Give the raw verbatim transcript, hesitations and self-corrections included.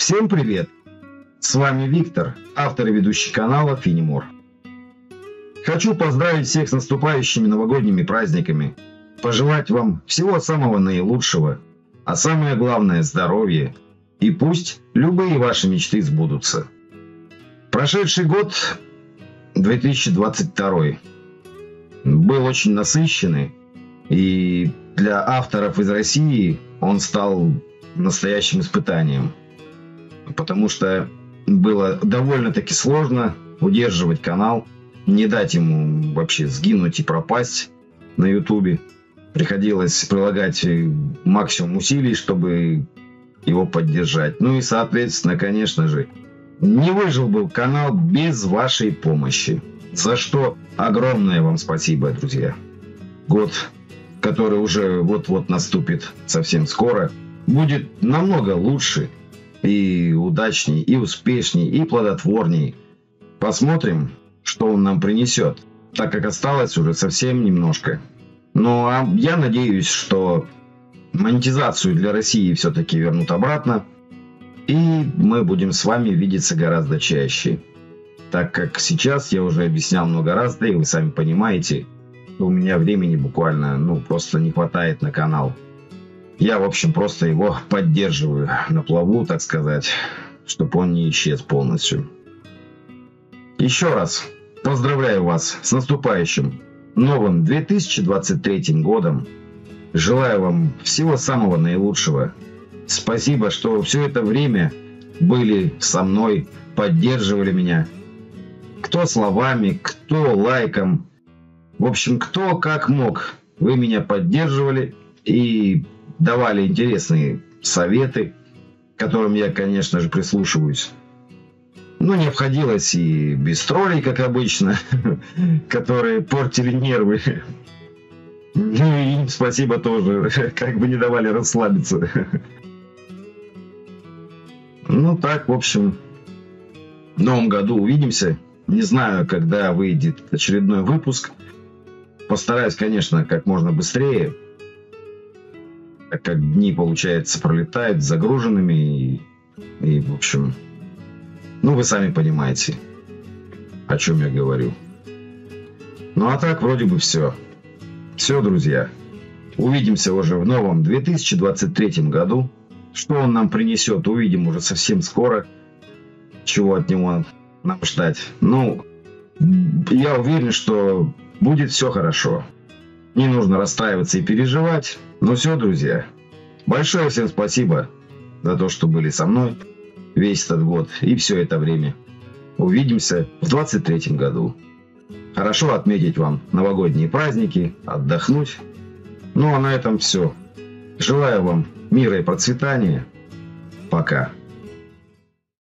Всем привет! С вами Виктор, автор и ведущий канала Finimor. Хочу поздравить всех с наступающими новогодними праздниками, пожелать вам всего самого наилучшего, а самое главное – здоровья, и пусть любые ваши мечты сбудутся. Прошедший год две тысячи двадцать второй был очень насыщенный, и для авторов из России он стал настоящим испытанием, потому что было довольно-таки сложно удерживать канал, не дать ему вообще сгинуть и пропасть на ютубе. Приходилось прилагать максимум усилий, чтобы его поддержать. Ну и, соответственно, конечно же, не выжил бы канал без вашей помощи. За что огромное вам спасибо, друзья. Год, который уже вот-вот наступит совсем скоро, будет намного лучше и удачней, и успешней, и плодотворней. Посмотрим, что он нам принесет, так как осталось уже совсем немножко. Ну а я надеюсь, что монетизацию для России все-таки вернут обратно, и мы будем с вами видеться гораздо чаще. Так как сейчас, я уже объяснял много раз, да и вы сами понимаете, у меня времени буквально, ну, просто не хватает на канал. Я, в общем, просто его поддерживаю на плаву, так сказать, чтобы он не исчез полностью. Еще раз поздравляю вас с наступающим новым две тысячи двадцать третьим годом. Желаю вам всего самого наилучшего. Спасибо, что все это время были со мной, поддерживали меня. Кто словами, кто лайком. В общем, кто как мог. Вы меня поддерживали и давали интересные советы, к которым я, конечно же, прислушиваюсь. Ну, не обходилось и без троллей, как обычно, которые портили нервы. Ну и им спасибо тоже, как бы не давали расслабиться. Ну так, в общем, в новом году увидимся. Не знаю, когда выйдет очередной выпуск. Постараюсь, конечно, как можно быстрее, так как дни, получается, пролетают загруженными и, и, в общем, ну, вы сами понимаете, о чем я говорю. Ну, а так, вроде бы все. Все, друзья. Увидимся уже в новом две тысячи двадцать третьем году. Что он нам принесет, увидим уже совсем скоро. Чего от него нам ждать. Ну, я уверен, что будет все хорошо. Не нужно расстраиваться и переживать. Ну все, друзья. Большое всем спасибо за то, что были со мной весь этот год и все это время. Увидимся в двадцать третьем году. Хорошо отметить вам новогодние праздники, отдохнуть. Ну а на этом все. Желаю вам мира и процветания. Пока.